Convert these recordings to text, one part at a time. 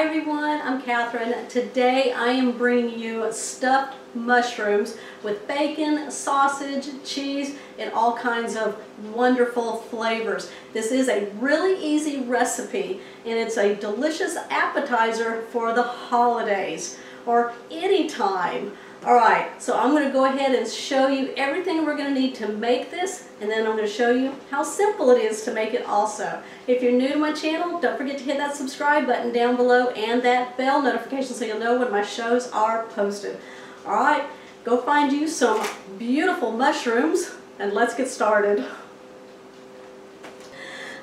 Hi everyone, I'm Catherine. Today I am bringing you stuffed mushrooms with bacon, sausage, cheese, and all kinds of wonderful flavors. This is a really easy recipe and it's a delicious appetizer for the holidays or any time. Alright, so I'm going to go ahead and show you everything we're going to need to make this, and then I'm going to show you how simple it is to make it also. If you're new to my channel, don't forget to hit that subscribe button down below and that bell notification so you'll know when my shows are posted. Alright, go find you some beautiful mushrooms and let's get started.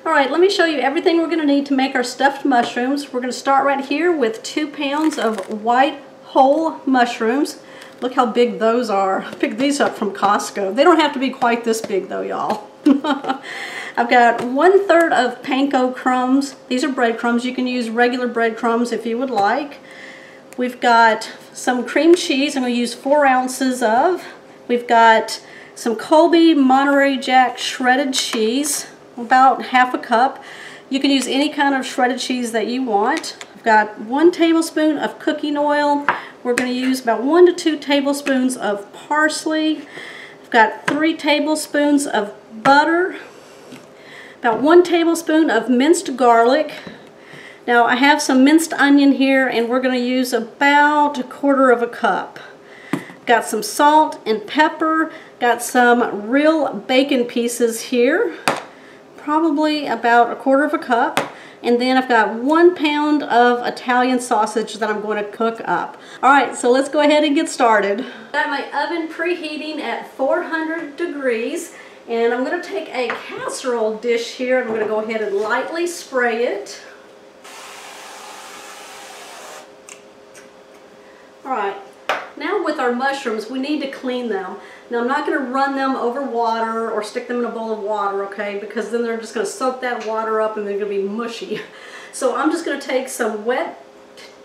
Alright, let me show you everything we're going to need to make our stuffed mushrooms. We're going to start right here with 2 pounds of white whole mushrooms. Look how big those are. I picked these up from Costco. They don't have to be quite this big though, y'all. I've got 1/3 of panko crumbs. These are breadcrumbs. You can use regular breadcrumbs if you would like. We've got some cream cheese I'm going to use 4 ounces of. We've got some Colby Monterey Jack shredded cheese, about half a cup. You can use any kind of shredded cheese that you want. I've got 1 tablespoon of cooking oil. We're going to use about 1 to 2 tablespoons of parsley. I've got 3 tablespoons of butter, about 1 tablespoon of minced garlic. Now I have some minced onion here and we're going to use about 1/4 cup. Got some salt and pepper, got some real bacon pieces here, probably about 1/4 cup. And then I've got 1 pound of Italian sausage that I'm going to cook up. Alright, so let's go ahead and get started. I've got my oven preheating at 400 degrees and I'm going to take a casserole dish here. I'm going to go ahead and lightly spray it. Alright, now with our mushrooms we need to clean them. Now I'm not going to run them over water or stick them in a bowl of water, okay, because then they're just going to soak that water up and they're going to be mushy. So I'm just going to take some wet,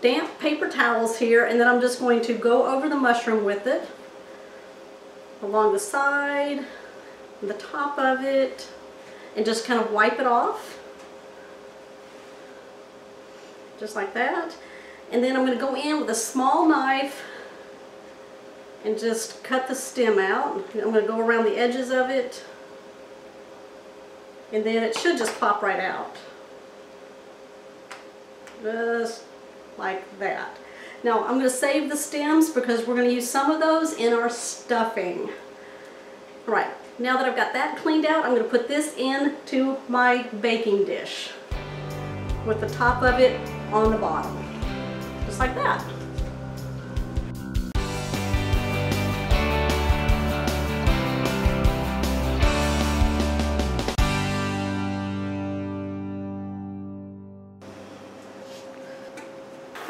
damp paper towels here and then I'm just going to go over the mushroom with it, along the side, the top of it, and just kind of wipe it off, just like that. And then I'm going to go in with a small knife and just cut the stem out. I'm going to go around the edges of it and then it should just pop right out. Just like that. Now I'm going to save the stems because we're going to use some of those in our stuffing. Alright, now that I've got that cleaned out, I'm going to put this into my baking dish with the top of it on the bottom. Just like that.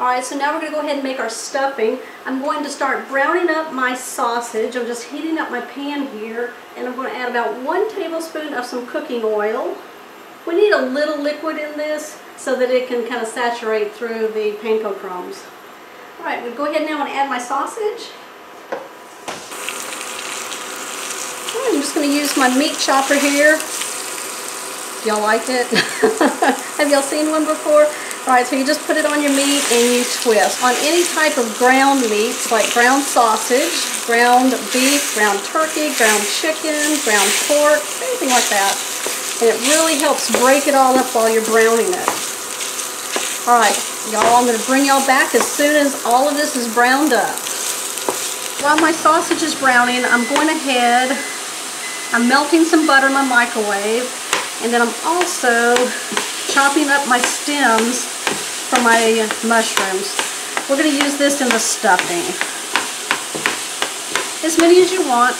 Alright, so now we're going to go ahead and make our stuffing. I'm going to start browning up my sausage. I'm just heating up my pan here and I'm going to add about 1 tablespoon of some cooking oil. We need a little liquid in this so that it can kind of saturate through the panko crumbs. Alright, I'm going to go ahead now and add my sausage. I'm just going to use my meat chopper here. Y'all like it? Have y'all seen one before? Alright, so you just put it on your meat and you twist. On any type of ground meats, like ground sausage, ground beef, ground turkey, ground chicken, ground pork, anything like that. And it really helps break it all up while you're browning it. Alright, y'all, I'm going to bring y'all back as soon as all of this is browned up. While my sausage is browning, I'm going ahead, I'm melting some butter in my microwave, and then I'm also chopping up my stems for my mushrooms. We're going to use this in the stuffing. As many as you want.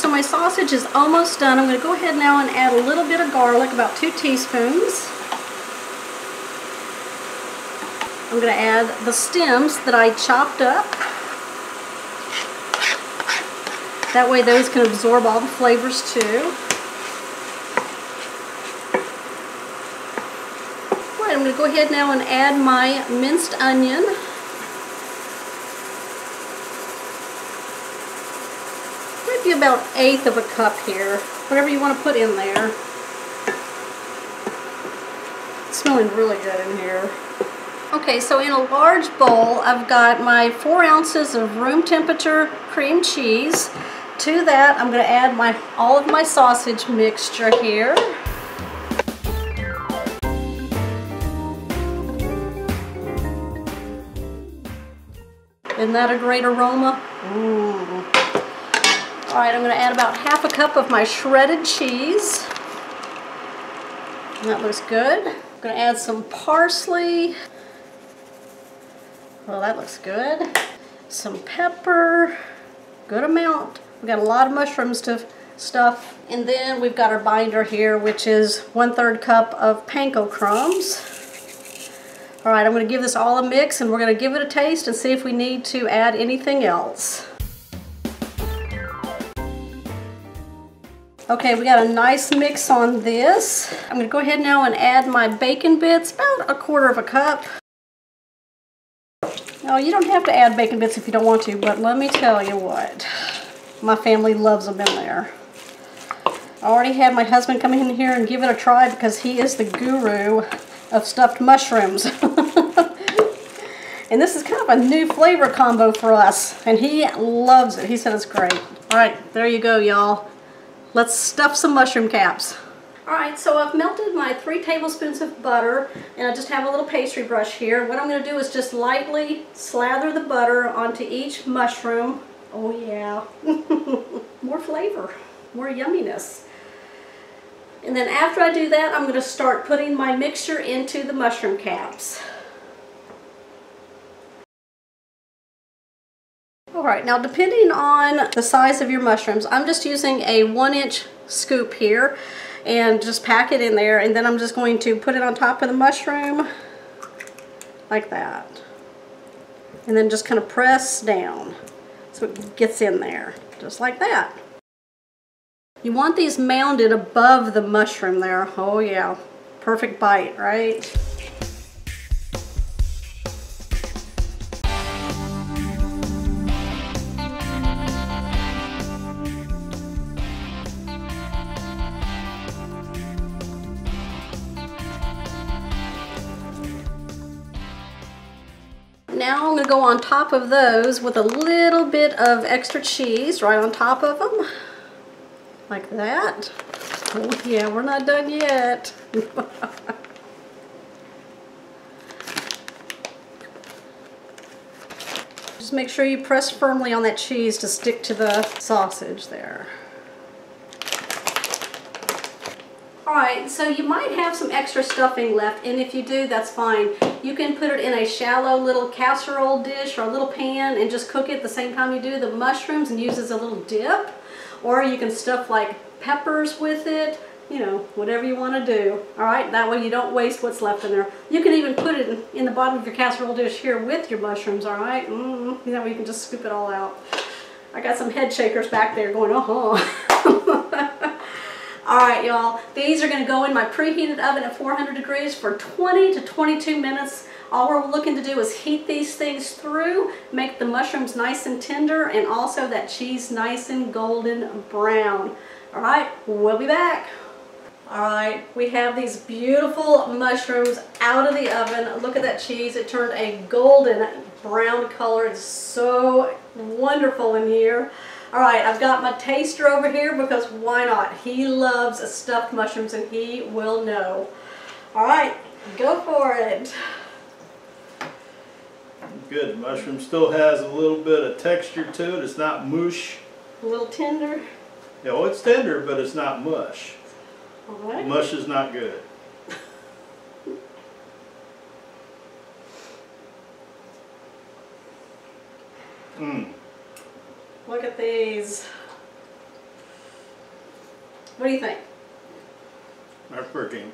So my sausage is almost done. I'm going to go ahead now and add a little bit of garlic, about 2 teaspoons. I'm going to add the stems that I chopped up. That way those can absorb all the flavors too. Alright, I'm going to go ahead now and add my minced onion. Maybe about 1/8 cup here, whatever you want to put in there. It's smelling really good in here. Okay, so in a large bowl, I've got my 4 ounces of room temperature cream cheese. To that, I'm going to add all of my sausage mixture here. Isn't that a great aroma? Ooh. All right, I'm going to add about 1/2 cup of my shredded cheese. That looks good. I'm going to add some parsley. Well, that looks good. Some pepper. Good amount. We've got a lot of mushroom stuff. And then we've got our binder here, which is 1/3 cup of panko crumbs. All right, I'm going to give this all a mix, and we're going to give it a taste and see if we need to add anything else. Okay, we got a nice mix on this. I'm going to go ahead now and add my bacon bits, about 1/4 cup. Now, you don't have to add bacon bits if you don't want to, but let me tell you what. My family loves them in there. I already had my husband come in here and give it a try because he is the guru of stuffed mushrooms. And this is kind of a new flavor combo for us, and he loves it. He said it's great. All right, there you go, y'all. Let's stuff some mushroom caps. All right, so I've melted my 3 tablespoons of butter, and I just have a little pastry brush here. What I'm going to do is just lightly slather the butter onto each mushroom. Oh yeah, more flavor, more yumminess. And then after I do that, I'm going to start putting my mixture into the mushroom caps. Alright, now depending on the size of your mushrooms, I'm just using a 1-inch scoop here and just pack it in there, and then I'm just going to put it on top of the mushroom like that, and then just kind of press down so it gets in there, just like that. You want these mounded above the mushroom there. Oh yeah, perfect bite, right? Now I'm going to go on top of those with a little bit of extra cheese right on top of them, like that. Oh yeah, we're not done yet. Just make sure you press firmly on that cheese to stick to the sausage there. Alright, so you might have some extra stuffing left, and if you do, that's fine. You can put it in a shallow little casserole dish or a little pan and just cook it the same time you do the mushrooms and use as a little dip. Or you can stuff like peppers with it, you know, whatever you want to do. Alright, that way you don't waste what's left in there. You can even put it in the bottom of your casserole dish here with your mushrooms, alright? That way you can just scoop it all out. I got some head shakers back there going, uh-huh. Alright y'all, these are going to go in my preheated oven at 400 degrees for 20 to 22 minutes. All we're looking to do is heat these things through, make the mushrooms nice and tender, and also that cheese nice and golden brown. Alright, we'll be back. Alright, we have these beautiful mushrooms out of the oven. Look at that cheese, it turned a golden brown color. It's so wonderful in here. Alright, I've got my taster over here because why not? He loves stuffed mushrooms and he will know. Alright, go for it. Good, mushroom still has a little bit of texture to it. It's not mush. A little tender? Yeah, well, it's tender, but it's not mush. Alright. Mush is not good. Mmm. Look at these. What do you think? They're freaking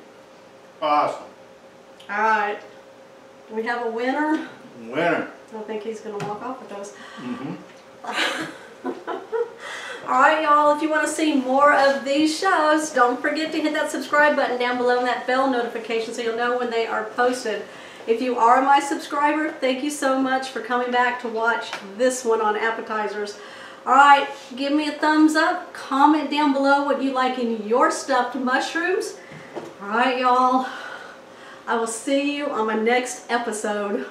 awesome. All right. Do we have a winner? Winner. I think he's going to walk off with those. Mm-hmm. All right, y'all. If you want to see more of these shows, don't forget to hit that subscribe button down below and that bell notification so you'll know when they are posted. If you are my subscriber, thank you so much for coming back to watch this one on appetizers. Alright, give me a thumbs up, comment down below what you like in your stuffed mushrooms. Alright y'all, I will see you on my next episode.